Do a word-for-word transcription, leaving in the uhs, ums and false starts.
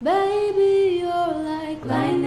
Baby, you're like lightning.